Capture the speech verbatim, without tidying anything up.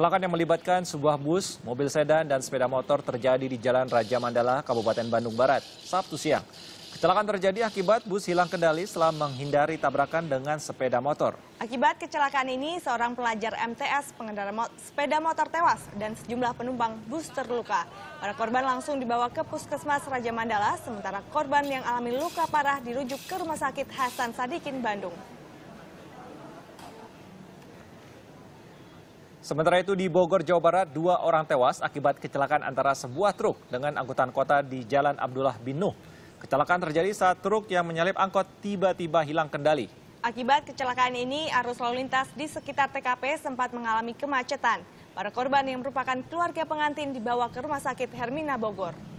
Kecelakaan yang melibatkan sebuah bus, mobil sedan, dan sepeda motor terjadi di Jalan Raja Mandala, Kabupaten Bandung Barat, Sabtu siang. Kecelakaan terjadi akibat bus hilang kendali setelah menghindari tabrakan dengan sepeda motor. Akibat kecelakaan ini, seorang pelajar M T S pengendara mo- sepeda motor tewas dan sejumlah penumpang bus terluka. Para korban langsung dibawa ke Puskesmas Raja Mandala, sementara korban yang alami luka parah dirujuk ke Rumah Sakit Hasan Sadikin, Bandung. Sementara itu di Bogor, Jawa Barat, dua orang tewas akibat kecelakaan antara sebuah truk dengan angkutan kota di Jalan Abdullah Bin Nuh. Kecelakaan terjadi saat truk yang menyalip angkot tiba-tiba hilang kendali. Akibat kecelakaan ini, arus lalu lintas di sekitar T K P sempat mengalami kemacetan. Para korban yang merupakan keluarga pengantin dibawa ke Rumah Sakit Hermina Bogor.